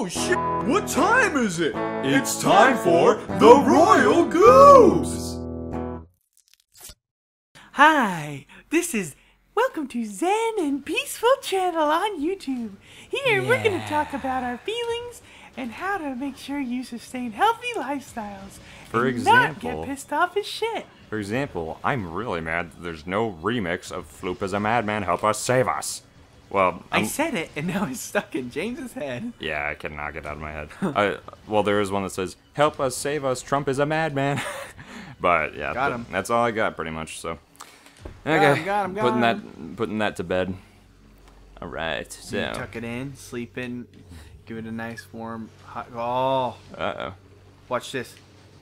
Oh shit! What time is it? It's time for The Royal Goobs! Hi, this is Welcome to Zen and Peaceful Channel on YouTube. Here we're going to talk about our feelings and how to make sure you sustain healthy lifestyles. For example, not get pissed off as shit. For example, I'm really mad that there's no remix of Floop is a Madman, Help Us, Save Us. Well, I said it, and now it's stuck in James's head. Yeah, I cannot get out of my head. Well, there is one that says, help us, save us, Trump is a madman. But, yeah, that's all I got, pretty much, so. Okay, putting that to bed. All right, so. You tuck it in, sleep in, give it a nice, warm, hot, oh. Uh-oh. Watch this.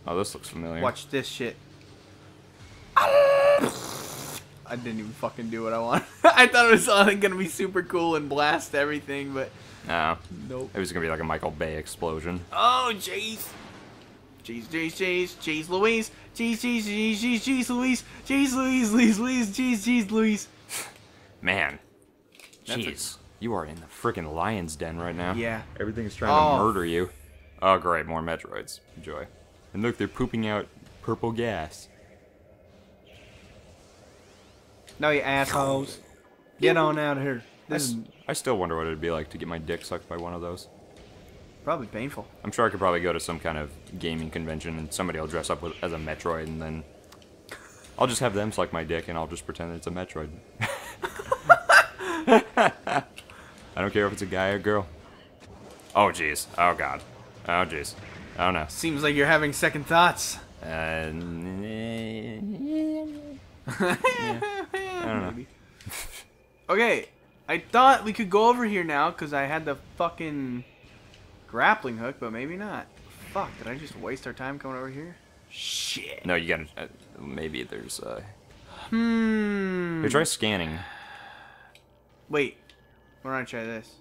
Oh, this looks familiar. Watch this shit. I didn't even fucking do what I wanted. I thought it was gonna be super cool and blast everything, but no, nope. It was gonna be like a Michael Bay explosion. Oh jeez, jeez, jeez, jeez, jeez, Louise, jeez, jeez, jeez, jeez, jeez, Louise, jeez, Louise, Louise, Louise, jeez, jeez, Louise. Man, jeez, you are in the freaking lion's den right now. Yeah, everything's trying to murder you. Oh great, more Metroids, enjoy. And look, they're pooping out purple gas. No, you assholes. Get on out of here. I still wonder what it'd be like to get my dick sucked by one of those. Probably painful. I'm sure I could probably go to some kind of gaming convention and somebody will dress up as a Metroid and then I'll just have them suck my dick and I'll just pretend it's a Metroid. I don't care if it's a guy or a girl. Oh, jeez. Oh, God. Oh, jeez. Oh, no. Seems like you're having second thoughts. Yeah. I don't know. Okay, I thought we could go over here now because I had the fucking grappling hook, but maybe not. Fuck, did I just waste our time coming over here? Shit. No, you gotta. Maybe there's. Here, try scanning. Wait, why don't I try this?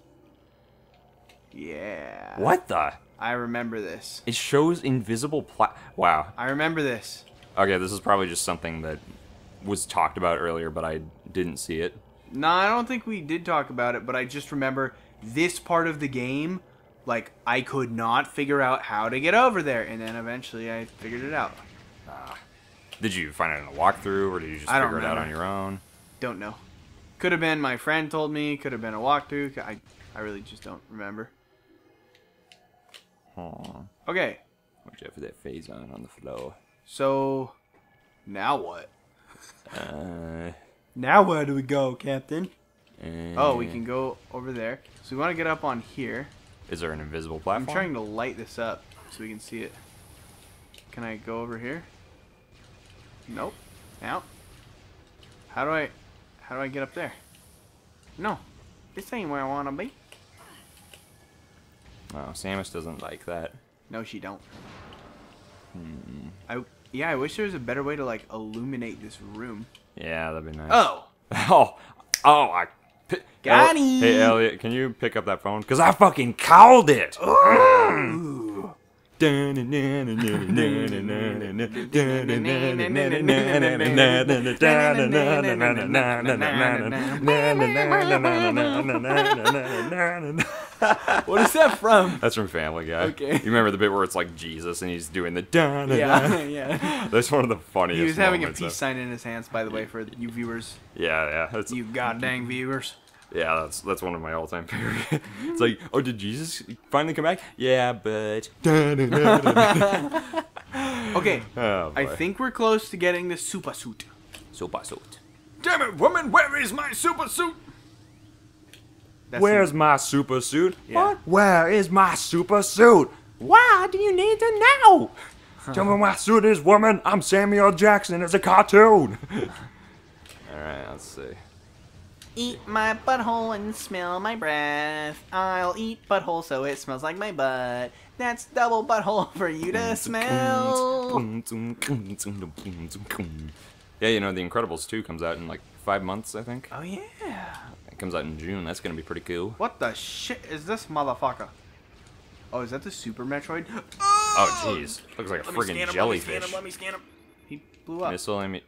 Yeah. What the? I remember this. It shows invisible Wow. I remember this. Okay, this is probably just something that was talked about earlier, but I didn't see it. No, I don't think we did talk about it, but I just remember this part of the game, like, I could not figure out how to get over there, and then eventually I figured it out. Did you find it in a walkthrough, or did you just figure it out on your own? Don't know. Could have been my friend told me, could have been a walkthrough, I really just don't remember. Huh. Okay. Watch out for that phazon on the floor. So, now what? Now where do we go, Captain? Oh, we can go over there. So we want to get up on here. Is there an invisible platform? I'm trying to light this up so we can see it. Can I go over here? Nope. Now. How do I get up there? No. This ain't where I want to be. Oh, Samus doesn't like that. No, she don't. Hmm. Yeah, I wish there was a better way to, like, illuminate this room. Yeah, that'd be nice. Oh! Oh! Oh, I... Got him! Hey, Elliot, can you pick up that phone? Because I fucking called it! Ooh! What is that from? That's from Family Guy. Okay. You remember the bit where it's like Jesus and he's doing the da da da? Yeah. That's one of the funniest. He was having a peace sign in his hands, by the way, for you viewers. Yeah, yeah. You goddamn viewers. Yeah, that's one of my all-time favorite. It's like, oh, did Jesus finally come back? Yeah, but. Okay. Oh, I think we're close to getting the super suit. Super suit. Damn it, woman! Where is my super suit? Where's my super suit? Yeah. What? Where is my super suit? Why do you need to know? Huh. Tell me where my suit is, woman. I'm Samuel Jackson. It's a cartoon. All right, let's see. Eat my butthole and smell my breath. I'll eat butthole so it smells like my butt. That's double butthole for you to smell. Yeah, you know, The Incredibles 2 comes out in like 5 months, I think. Oh, yeah. It comes out in June. That's going to be pretty cool. What the shit is this motherfucker? Oh, is that the Super Metroid? Oh, jeez. Looks like a friggin' jellyfish. Let me scan him. He blew up. Missile ammunition.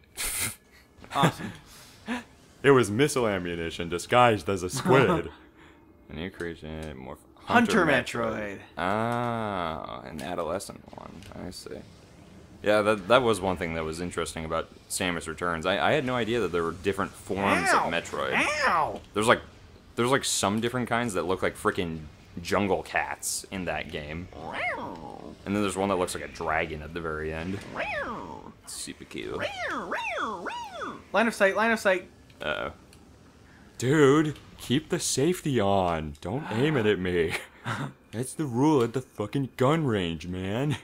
Awesome. It was missile ammunition disguised as a squid. A new creation, more Hunter Metroid. Ah, an adolescent one. I see. Yeah, that was one thing that was interesting about Samus Returns. I had no idea that there were different forms of Metroid. There's like some different kinds that look like freaking jungle cats in that game. And then there's one that looks like a dragon at the very end. Super cute. Line of sight, line of sight. Uh-oh. Dude, keep the safety on. Don't aim it at me. That's the rule at the fucking gun range, man.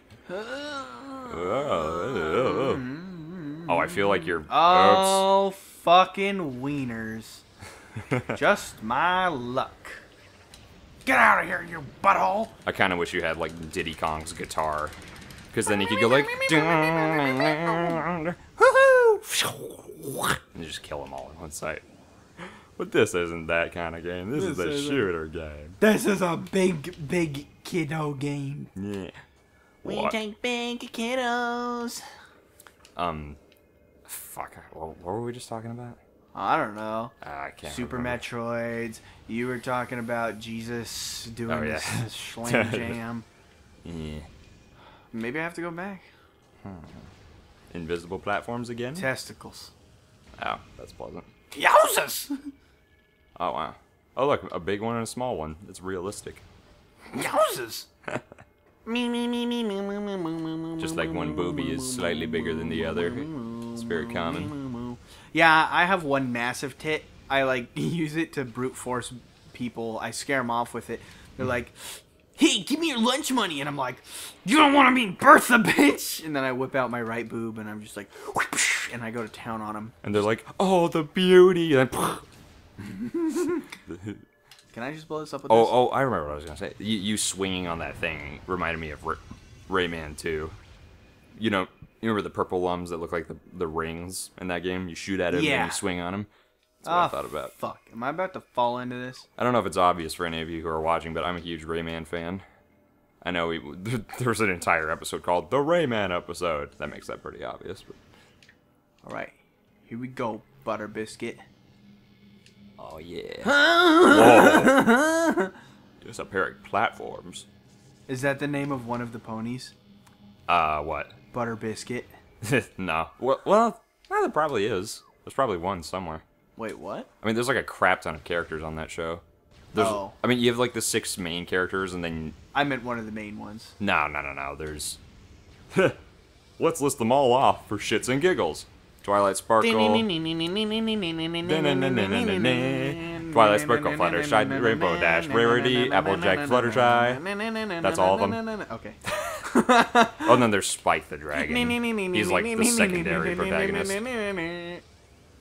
Oh, I feel like you're... Oh, oops. Fucking wieners. Just my luck. Get out of here, you butthole! I kind of wish you had, like, Diddy Kong's guitar. Because then you could go, like... and just kill them all in one sight. But this isn't that kind of game. This is a shooter game. This is a big, big kiddo game. Yeah. We take big kiddos. Fuck. What were we just talking about? I don't know. I can't. Super remember. Metroids. You were talking about Jesus doing this slam jam. Yeah. Maybe I have to go back. Invisible platforms again. Testicles. Oh, that's pleasant. Yowzers! Oh wow. Oh look, a big one and a small one. It's realistic. Yowzers! Just like one boobie is slightly bigger than the other. It's very common. Yeah, I have one massive tit. I like use it to brute force people. I scare them off with it. They're like, hey, give me your lunch money. And I'm like, you don't want to be Bertha, bitch. And then I whip out my right boob and I'm just like, and I go to town on them. And they're like, oh, the beauty. And then, can I just blow this up with this? Oh, I remember what I was going to say. You swinging on that thing reminded me of Rayman 2. You know, you remember the purple lums that look like the rings in that game? You shoot at them and you swing on them? That's what I thought about. Fuck. Am I about to fall into this? I don't know if it's obvious for any of you who are watching, but I'm a huge Rayman fan. I know there's an entire episode called The Rayman Episode. That makes that pretty obvious. But... all right. Here we go, Butter Biscuit. Oh, yeah. Whoa. There's a pair of platforms. Is that the name of one of the ponies? What? Butter Biscuit. No. Well, there probably is. There's probably one somewhere. Wait, what? I mean, there's like a crap ton of characters on that show. There's, oh. I mean, you have like the 6 main characters and then... I meant one of the main ones. No. There's... Let's list them all off for shits and giggles. Twilight Sparkle, Twilight Sparkle, Fluttershy, Rainbow Dash, Rarity, Applejack, Fluttershy. That's all of them. Okay. Oh, and then there's Spike the Dragon. He's like the secondary protagonist.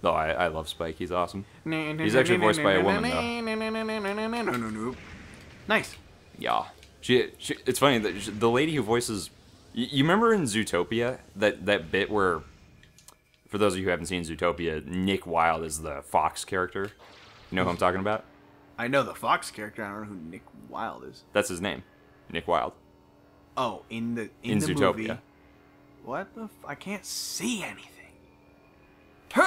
No, I love Spike. He's awesome. He's actually voiced by a woman, though. Nice. Yeah. She. It's funny, the lady who voices... You remember in Zootopia, that bit where... For those of you who haven't seen Zootopia, Nick Wilde is the fox character. You know who I'm talking about? I know the fox character. I don't know who Nick Wilde is. That's his name, Nick Wilde. Oh, in the Zootopia. Movie. What the? I can't see anything. Hey,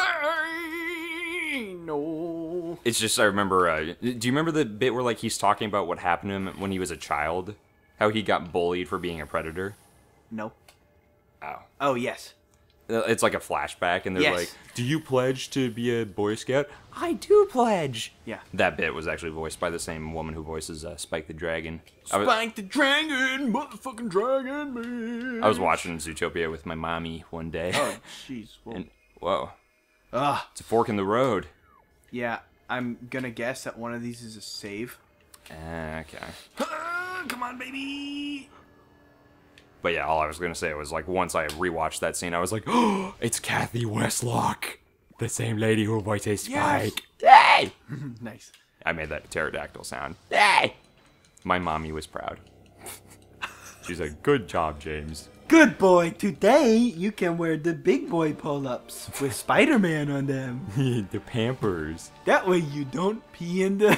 no. It's just I remember. Do you remember the bit where like he's talking about what happened to him when he was a child? How he got bullied for being a predator? No. Oh. Oh yes. It's like a flashback, and they're like, do you pledge to be a Boy Scout? I do pledge! Yeah. That bit was actually voiced by the same woman who voices Spike the Dragon. Spike the Dragon! Motherfucking Dragon, man! I was watching Zootopia with my mommy one day. Oh, jeez. Whoa. Ugh. It's a fork in the road. Yeah, I'm gonna guess that one of these is a save. Okay. Come on, baby! But yeah, all I was going to say was, like, once I rewatched that scene, I was like, oh, it's Kathy Westlock, the same lady who voices Spike. Yes. Hey! Nice. I made that pterodactyl sound. Hey! My mommy was proud. She's like, good job, James. Good boy. Today, you can wear the big boy pull-ups with Spider-Man on them. The Pampers. That way you don't pee in the...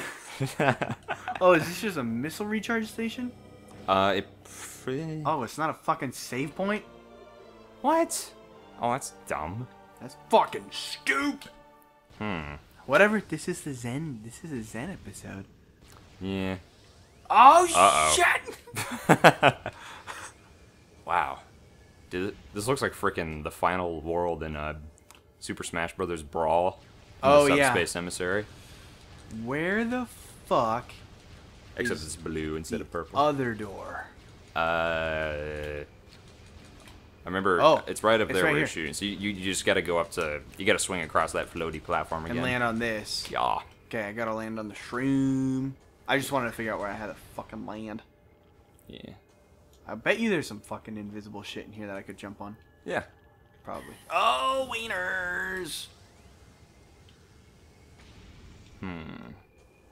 Oh, is this just a missile recharge station? It... Oh, it's not a fucking save point? What? Oh, that's dumb. That's fucking stupid. Whatever, this is a Zen episode. Yeah. Oh, shit! Wow. This looks like freaking the final world in Super Smash Bros. Brawl. Oh, yeah. Subspace Emissary. Where the fuck? Except it's blue instead of purple. Other door. I remember. Oh, it's right up there where you're shooting. So you just gotta go up to. You gotta swing across that floaty platform again. And land on this. Yeah. Okay, I gotta land on the shroom. I just wanted to figure out where I had to fucking land. Yeah. I bet you there's some fucking invisible shit in here that I could jump on. Yeah. Probably. Oh, wieners! Hmm.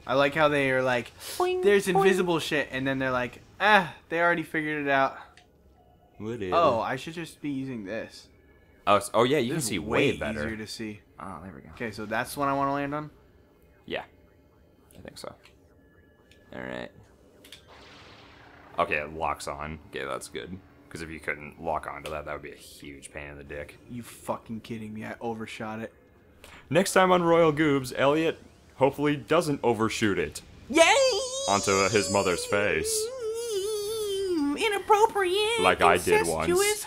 I like how they are like, there's invisible shit, and then they're like, ah, they already figured it out. What is? Oh, I should just be using this. Oh yeah, you can see way better. Easier to see. Oh, there we go. Okay, so that's the one I want to land on? Yeah. I think so. Alright. Okay, it locks on. Okay, that's good. Because if you couldn't lock onto that, that would be a huge pain in the dick. You fucking kidding me, I overshot it. Next time on Royal Goobs, Elliot hopefully doesn't overshoot it. Yay! Onto his mother's face. Inappropriate. Like I did once.